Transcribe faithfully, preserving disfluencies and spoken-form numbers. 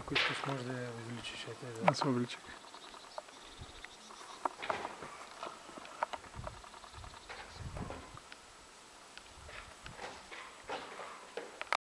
такой вкус, можно увеличить. Особливчик.